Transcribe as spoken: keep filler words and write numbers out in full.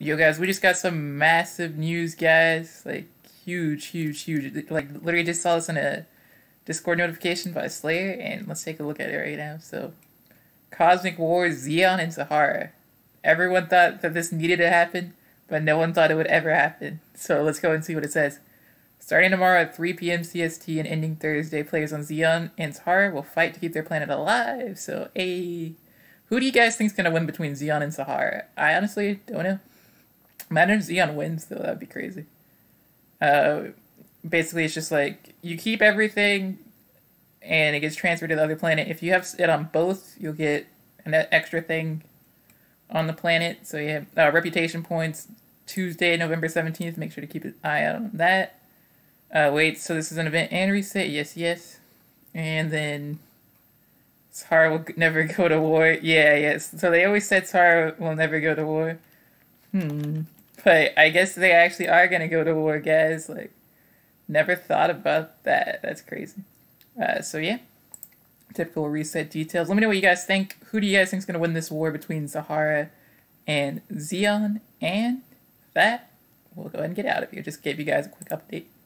Yo guys, we just got some massive news, guys. Like huge, huge, huge. Like literally just saw this in a Discord notification by Slayer, and let's take a look at it right now. So, Cosmic Wars, Xeon, and Sahara. Everyone thought that this needed to happen, but no one thought it would ever happen. So let's go and see what it says. Starting tomorrow at three P M C S T and ending Thursday, players on Xeon and Tsara will fight to keep their planet alive. So, hey, who do you guys think is going to win between Xeon and Sahara? I honestly don't know. Imagine if Xeon wins, though. That would be crazy. Uh, basically, it's just like, you keep everything, and it gets transferred to the other planet. If you have it on both, you'll get an extra thing on the planet. So you have uh, reputation points. Tuesday, November seventeenth. Make sure to keep an eye out on that. Uh, wait, so this is an event and reset? Yes, yes. And then Tsara will never go to war. Yeah, yes. So they always said Tsara will never go to war. Hmm. But I guess they actually are going to go to war, guys. Like, never thought about that. That's crazy. Uh, so, yeah. Typical reset details. Let me know what you guys think. Who do you guys think is going to win this war between Sahara and Xeon? And with that, we'll go ahead and get out of here. Just give you guys a quick update.